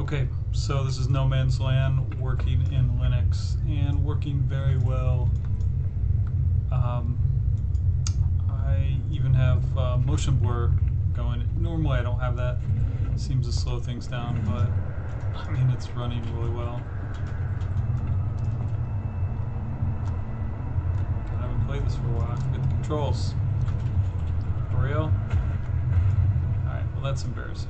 Okay, so this is No Man's Land working in Linux and working very well. I even have motion blur going. Normally I don't have that. It seems to slow things down, but I mean it's running really well. I haven't played this for a while. I forget the controls. For real? Alright, well that's embarrassing.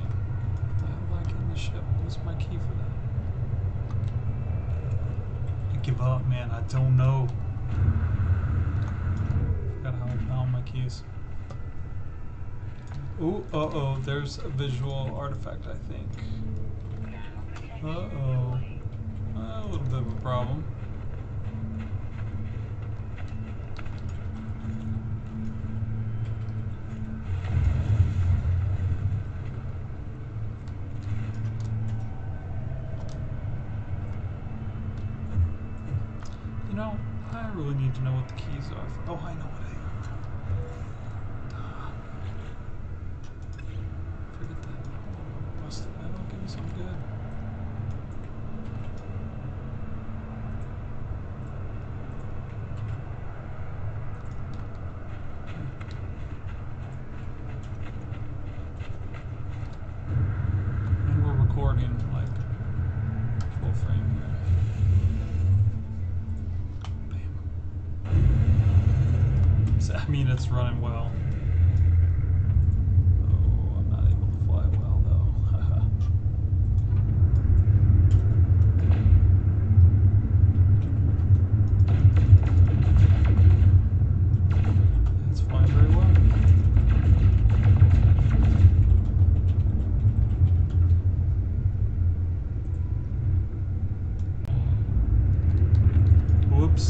Ship. What's my key for that? I give up, man. I don't know. Forgot how I found my keys. Ooh, uh-oh. There's a visual artifact, I think. Uh-oh. A little bit of a problem. I really need to know what the keys are for. Oh, I know what I am. Forget that. Rusty metal, give me some good. And we're recording like full frame here. I mean, it's running well. Oh, I'm not able to fly well, though. It's flying very well. Whoops.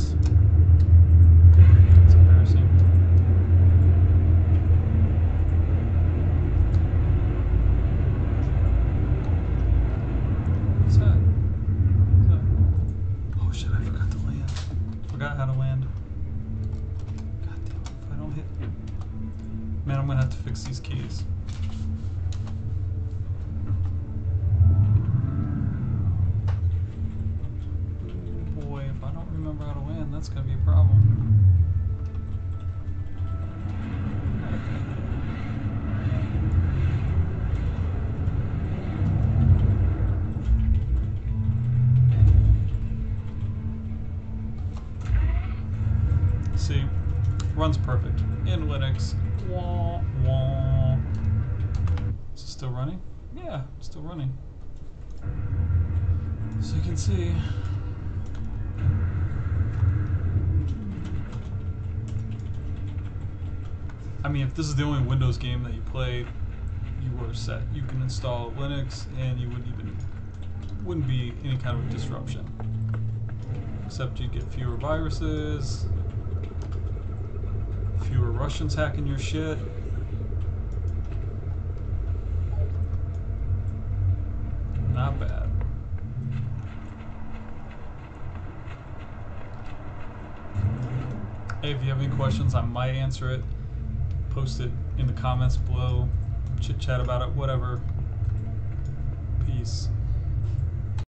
Man, I'm gonna have to fix these keys. Oh boy, if I don't remember how to land, that's gonna be a problem. See, runs perfect in Linux. Wah, wah. Is it still running? Yeah, it's still running. So you can see. I mean, if this is the only Windows game that you played, you were set. You can install Linux and you wouldn't be any kind of disruption. Except you'd get fewer viruses. Fewer Russians hacking your shit. Not bad. Hey, if you have any questions, I might answer it. Post it in the comments below. Chit chat about it, whatever. Peace.